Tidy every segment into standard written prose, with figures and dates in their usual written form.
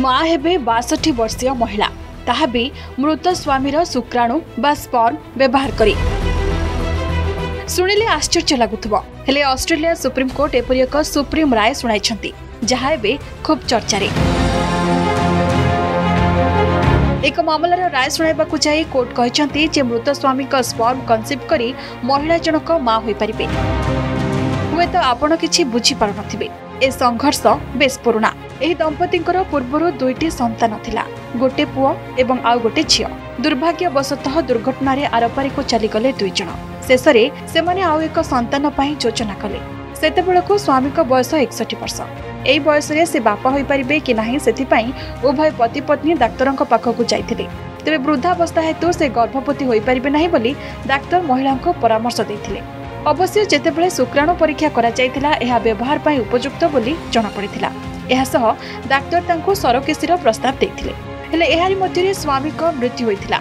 माँ हे 62 वर्षीय महिला ताहा भी मृत स्वामीर शुक्राणु बा स्पर्म व्यवहार करी। शुणिले आश्चर्य लगुव हेले ऑस्ट्रेलिया सुप्रीम कोर्ट एपरी एक सुप्रीम राय शुणाई जहाँ एवं खूब चर्चार। एक मामलार राय शुणावाक जाई कोर्ट कहते जे मृत स्वामी स्पर्म कनसीव कर महिला जनक माँ हो पारे। हे तो आपण कि बुझीपार ए संघर्ष बेस पुराणा। यह दंपति पूर्वर दुईटी संतान थिला, गोटे पुओ एवं आउ गोटे झियो। दुर्भाग्यवशतः दुर्घटन आरपारी को चलीगले दुईज। शेष में से आउ एक संतान योजना कले। सेतेबेळकु स्वामी बयस 61 वर्ष। एई बयसरे से बापा होई पारिबे कि नाही सेथिपाई उभय पति पत्नी डाक्तरंक पाखकु जाइथिले। तेबे वृद्धावस्था हेतु से गर्भवती होई पारिबे नाही बोली डाक्तर महिलांको परामर्श दैथिले। अवश्य जेतेबेळे शुक्राणु परीक्षा करा जाइथिला एहा व्यवहार पाई उपयुक्त बोली जणा पडिथिला। एहा सह डाक्तर तांको सरकेशीर प्रस्ताव दैथिले। हेले एहारि मध्यरे स्वामीक मृत्यु होइथिला।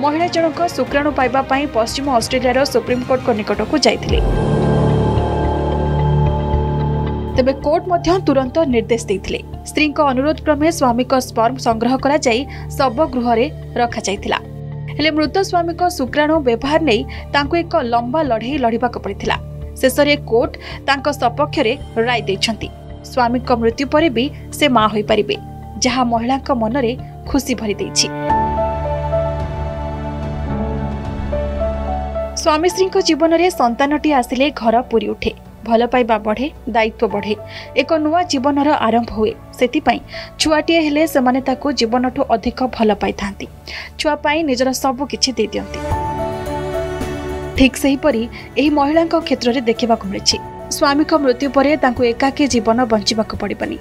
महिला जनक शुक्राणु पाइबा पाई पश्चिम ऑस्ट्रेलियार सुप्रीम कोर्ट को निकटकू जाइथिले। तेबे कोर्ट मध्य तुरंत निर्देश देथिले। स्त्री अनुरोध क्रमे स्वामी का स्पर्म संग्रह करा जाई शव गृह रे रखा जाइथिला। हेले मृत स्वामी का शुक्राणु व्यवहार नै तांको एक लंबा लड़े लड़ीबा पड़िथिला। शेष में कोर्ट तांको सपक्ष रे राय दैछंती। स्वामी का मृत्यु पर भी से मां होई परिबे जहां महिला का मन रे खुशी भरी दैछि। स्वामी स्त्री को जीवन रे संतानटी आसिले घर पूरी उठे, भल पाइबा बढ़े, दायित्व बढ़े, एक नूआ जीवनर आरंभ हुए। सेतिपाई छुआटीए हेले सेमाने ताको जीवनठो अधिक भल पाई थांती। छुआ पाई निजर सब किछि दे दियंती। ठीक सही परी एही महिलांक क्षेत्र रे देखिबाकु मिलिछि स्वामी को मृत्यु परे तांको एकाकी जीवन बंचिबाकु पड़िबनी।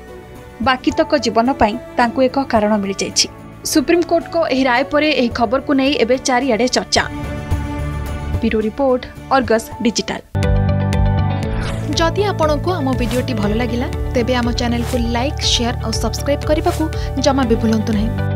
बाकी तक जीवन पाई तांको एक कारण मिलि जाइछि। सुप्रीम कोर्ट को एही राय परे एही खबर को नै एबे चारिआडे चर्चा। Bureau report Argus digital. जदि आपंक आम भिडियोटी भल लगा तेब आम चैनल को लाइक, शेयर और सब्सक्राइब करने को जमा भी भूलु नहीं।